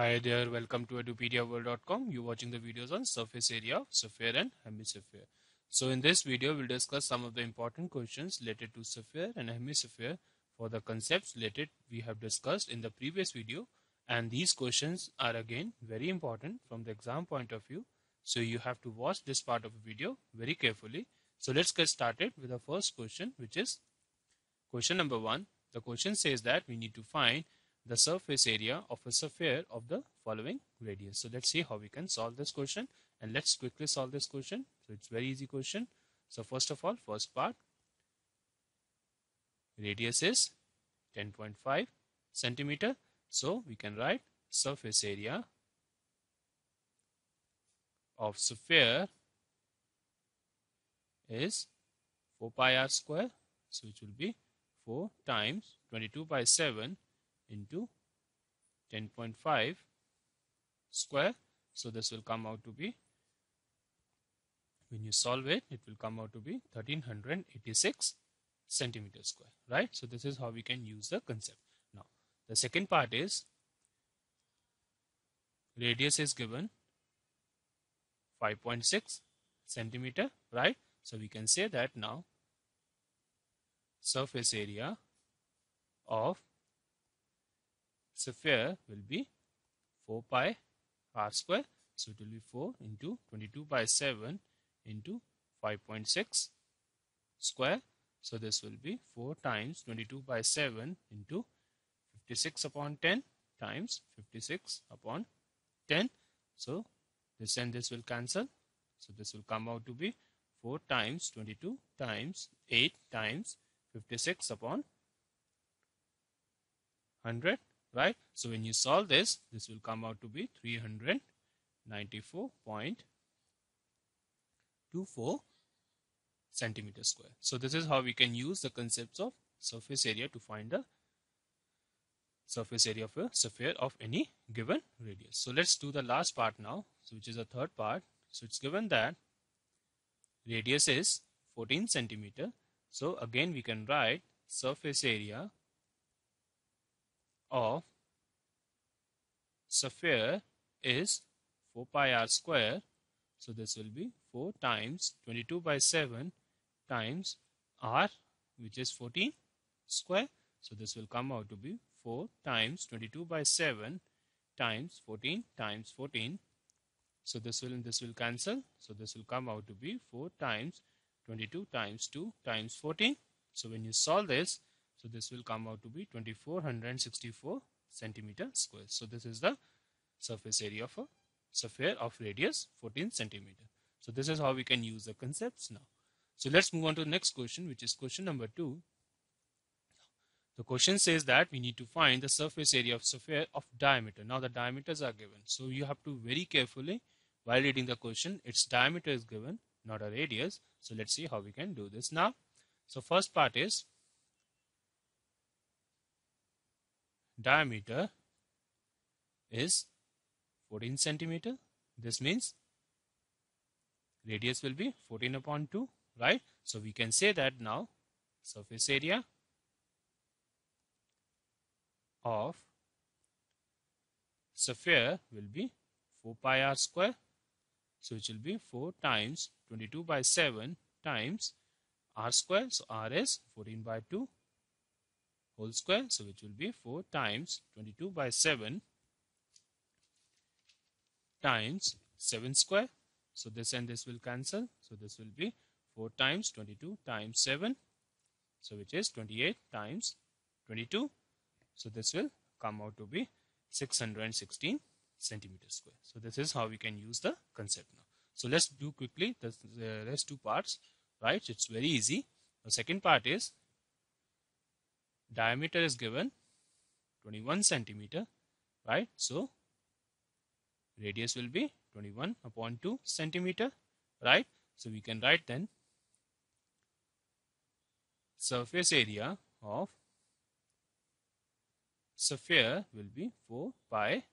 Hi there, welcome to edupediaworld.com. You're watching the videos on surface area, sphere and hemisphere. So in this video, we'll discuss some of the important questions related to sphere and hemisphere for the concepts related we have discussed in the previous video. And these questions are again very important from the exam point of view. So you have to watch this part of the video very carefully. So let's get started with the first question, which is question number 1. The question says that we need to find the surface area of a sphere of the following radius. So let's see how we can solve this question, and let's quickly solve this question. So it's very easy question. So first of all, first part, radius is 10.5 centimeter. So we can write surface area of sphere is 4 pi r square, so it will be 4 times 22 by 7 into 10.5 square. So this will come out to be, when you solve it, it will come out to be 1386 centimeter square, right? So this is how we can use the concept. Now the second part is radius is given 5.6 centimeter, right? So we can say that now surface area of sphere will be 4 pi r square. So it will be 4 into 22 by 7 into 5.6 square. So this will be 4 times 22 by 7 into 56 upon 10 times 56 upon 10. So this and this will cancel. So this will come out to be 4 times 22 times 8 times 56 upon 100. Right? So when you solve this, this will come out to be 394.24 centimeter square. So this is how we can use the concepts of surface area to find the surface area of a sphere of any given radius. So let's do the last part now, so which is the third part. So it's given that radius is 14 centimeter. So again we can write surface area of sphere is 4 pi r square. So this will be 4 times 22 by 7 times r, which is 14 square. So this will come out to be 4 times 22 by 7 times 14 times 14. So this will cancel. So this will come out to be 4 times 22 times 2 times 14. So when you solve this, so this will come out to be 2464 centimeter square. So this is the surface area of a sphere of radius 14 centimeter. So this is how we can use the concepts now. So let's move on to the next question, which is question number 2. The question says that we need to find the surface area of sphere of diameter. Now the diameters are given. So you have to very carefully while reading the question. Its diameter is given, not a radius. So let's see how we can do this now. So first part is diameter is 14 centimeter. This means radius will be 14 upon 2, right? So we can say that now surface area of sphere will be 4 pi r square. So it will be 4 times 22 by 7 times r square. So r is 14 by 2 whole square, so which will be 4 times 22 by 7 times 7 square. So this and this will cancel. So this will be 4 times 22 times 7, so which is 28 times 22. So this will come out to be 616 centimeter square. So this is how we can use the concept now. So let's do quickly the rest two parts, right? It's very easy. The second part is diameter is given 21 centimeter, right? So radius will be 21 upon 2 centimeter, right? So we can write then surface area of sphere will be 4 pi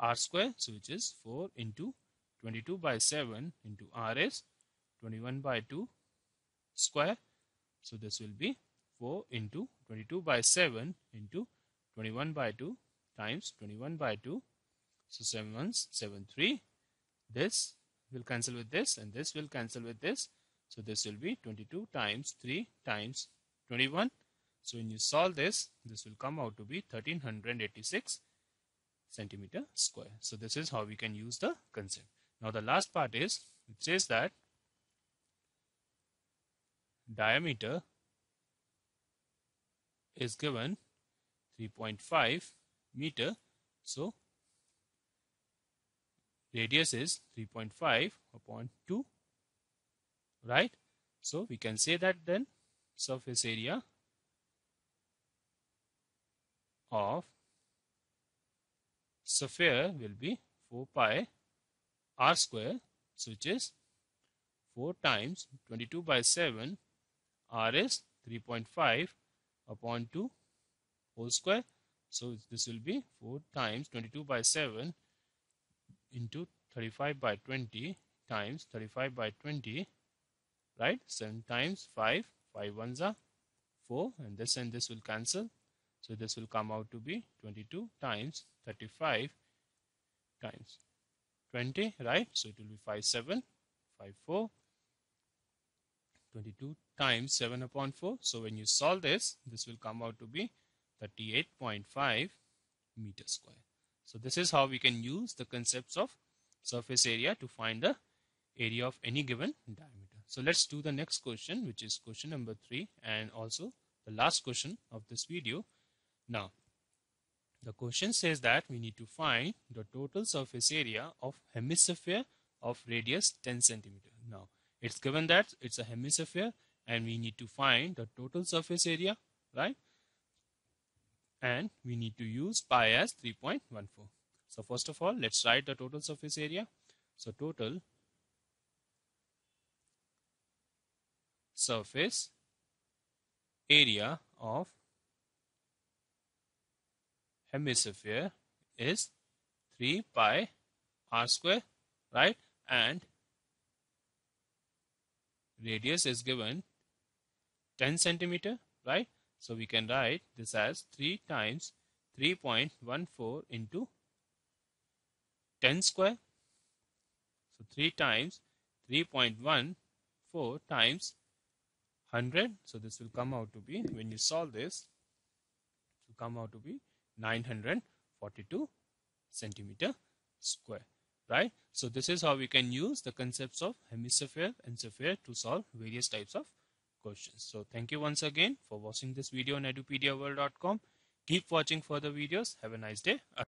r square. So which is 4 into 22 by 7 into r is 21 by 2 square. So this will be 4 into 22 by 7 into 21 by 2 times 21 by 2 So 7 1s 7 3, this will cancel with this and this will cancel with this. So this will be 22 times 3 times 21. So when you solve this, this will come out to be 1386 centimeter square. So this is how we can use the concept. Now the last part is, it says that diameter is given 3.5 meter. So radius is 3.5 upon 2, right? So we can say that then surface area of sphere will be 4 pi r square, which is 4 times 22 by 7, r is 3.5 upon 2 whole square. So this will be 4 times 22 by 7 into 35 by 20 times 35 by 20, right? 7 times 5, 5 ones are 4, and this will cancel. So this will come out to be 22 times 35 times 20, right? So it will be 5 7 5 4 22 times 7 upon 4. So when you solve this, this will come out to be 38.5 meter square. So this is how we can use the concepts of surface area to find the area of any given diameter. So let's do the next question, which is question number 3 and also the last question of this video. Now the question says that we need to find the total surface area of hemisphere of radius 10 centimeter. Now it's given that it's a hemisphere and we need to find the total surface area, right? And we need to use pi as 3.14. So first of all, let's write the total surface area. So total surface area of hemisphere is 3 pi r square, right? And radius is given 10 centimeter, right? So we can write this as 3 times 3.14 into 10 square. So 3 times 3.14 times 100. So this will come out to be, when you solve this, it will come out to be 942 centimeter square, right? So this is how we can use the concepts of hemisphere and sphere to solve various types of questions. So thank you once again for watching this video on edupediaworld.com. Keep watching further videos. Have a nice day.